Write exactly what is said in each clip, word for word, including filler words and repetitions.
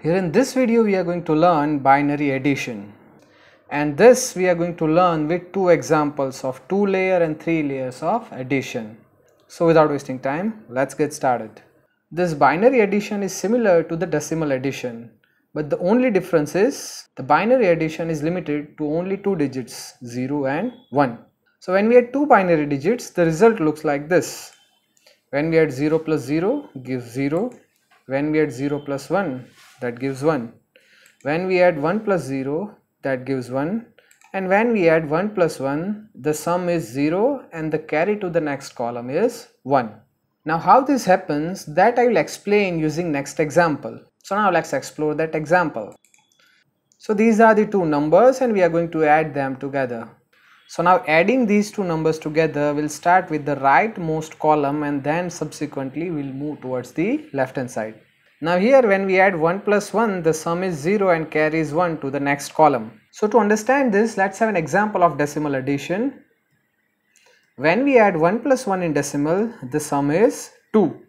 Here in this video we are going to learn binary addition, and this we are going to learn with two examples of two layer and three layers of addition. So without wasting time, let's get started. This binary addition is similar to the decimal addition, but the only difference is the binary addition is limited to only two digits, zero and one. So when we add two binary digits, the result looks like this. When we add zero plus zero gives zero, when we add zero plus one that gives one, when we add one plus zero that gives one, and when we add one plus one the sum is zero and the carry to the next column is one. Now how this happens, that I will explain using next example. So now let's explore that example. So these are the two numbers and we are going to add them together. So now adding these two numbers together will start with the rightmost column and then subsequently we will move towards the left hand side. Now here when we add one plus one the sum is zero and carries one to the next column. So to understand this, let's have an example of decimal addition. When we add one plus one in decimal the sum is two,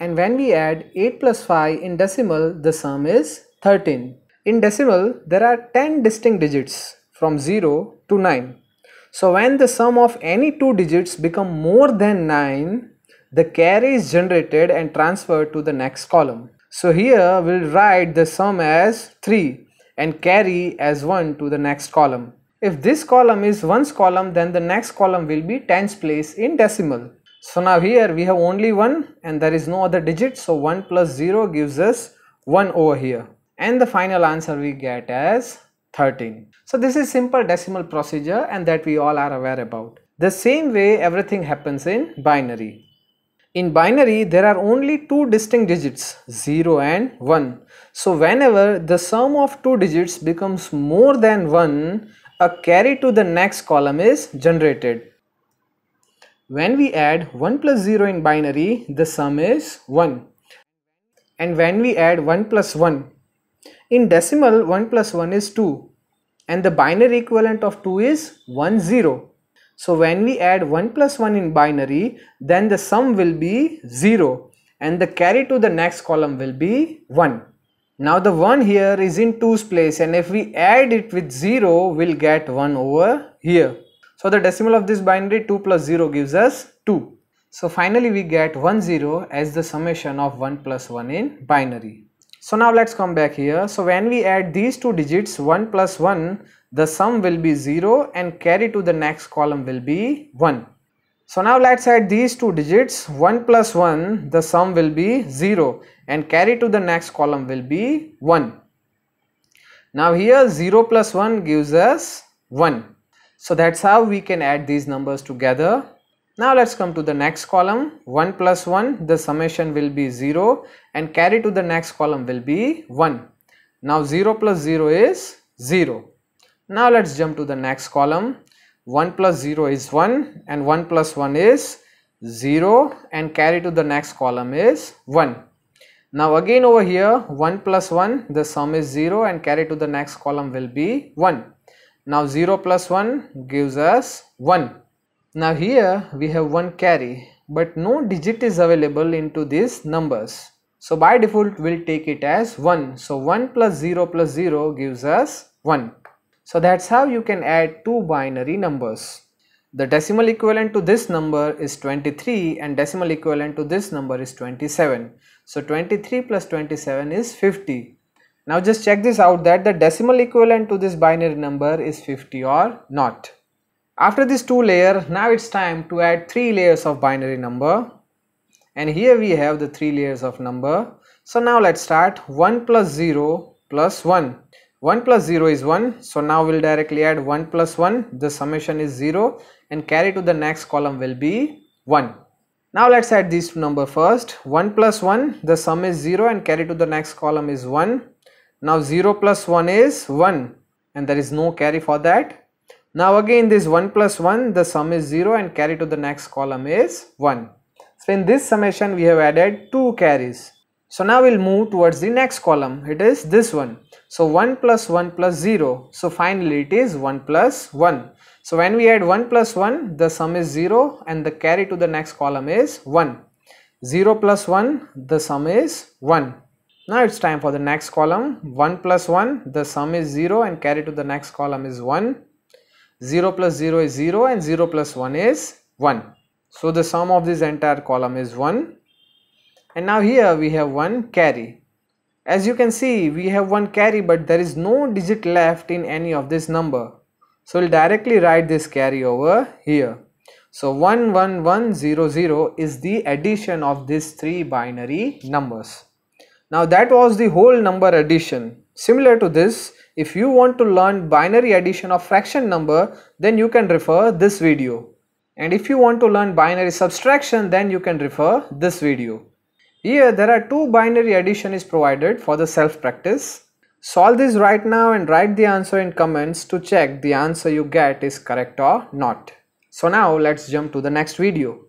and when we add eight plus five in decimal the sum is thirteen. In decimal there are ten distinct digits from zero to nine. So when the sum of any two digits become more than nine, the carry is generated and transferred to the next column. So here we'll write the sum as three and carry as one to the next column. If this column is ones column, then the next column will be tens place in decimal. So now here we have only one and there is no other digit, so one plus zero gives us one over here, and the final answer we get as thirteen. So this is simple decimal procedure, and that we all are aware about. The same way everything happens in binary. In binary there are only two distinct digits, zero and one. So whenever the sum of two digits becomes more than one, a carry to the next column is generated. When we add one plus zero in binary the sum is one, and when we add one plus one in decimal, one plus one is two and the binary equivalent of two is one zero. So when we add one plus one in binary, then the sum will be zero and the carry to the next column will be one. Now the one here is in two's place, and if we add it with zero, we'll get one over here. So the decimal of this binary, two plus zero gives us two. So finally we get one zero as the summation of one plus one in binary. So now let's come back here. So when we add these two digits, one plus one, the sum will be zero and carry to the next column will be one. So now let's add these two digits, one plus one, the sum will be zero and carry to the next column will be one. Now here zero plus one gives us one. So that's how we can add these numbers together. Now let's come to the next column, one plus one, the summation will be zero and carry to the next column will be one. Now zero plus zero is zero. Now let's jump to the next column, one plus zero is one and one plus one is zero and carry to the next column is one. Now again over here, one plus one, the sum is zero and carry to the next column will be one. Now zero plus one gives us one. Now here we have one carry, but no digit is available into these numbers. So by default we'll take it as one. So one plus zero plus zero gives us one. So that's how you can add two binary numbers. The decimal equivalent to this number is twenty-three and decimal equivalent to this number is twenty-seven. So twenty-three plus twenty-seven is fifty. Now just check this out, that the decimal equivalent to this binary number is fifty or not. After this two layer, now it's time to add three layers of binary number, and here we have the three layers of number. So now let's start, one plus zero plus one. one plus zero is one, so now we'll directly add one plus one, the summation is zero and carry to the next column will be one. Now let's add these two numbers first, one plus one, the sum is zero and carry to the next column is one. Now zero plus one is one and there is no carry for that. Now again this one plus one, the sum is zero and carry to the next column is one. So in this summation we have added two carries. So now we'll move towards the next column, it is this one. So one plus one plus zero, so finally it is one plus one. So when we add one plus one, the sum is zero and the carry to the next column is one. zero plus one, the sum is one. Now it's time for the next column. one plus one, the sum is zero and carry to the next column is one. zero plus zero is zero and zero plus one is one. So the sum of this entire column is one. And now here we have one carry. As you can see, we have one carry, but there is no digit left in any of this number. So we'll directly write this carry over here. So one one one zero zero is the addition of these three binary numbers. Now that was the whole number addition. Similar to this, if you want to learn binary addition of fraction number, then you can refer this video. And if you want to learn binary subtraction, then you can refer this video. Here there are two binary addition is provided for the self practice. Solve this right now and write the answer in comments to check the answer you get is correct or not. So now let's jump to the next video.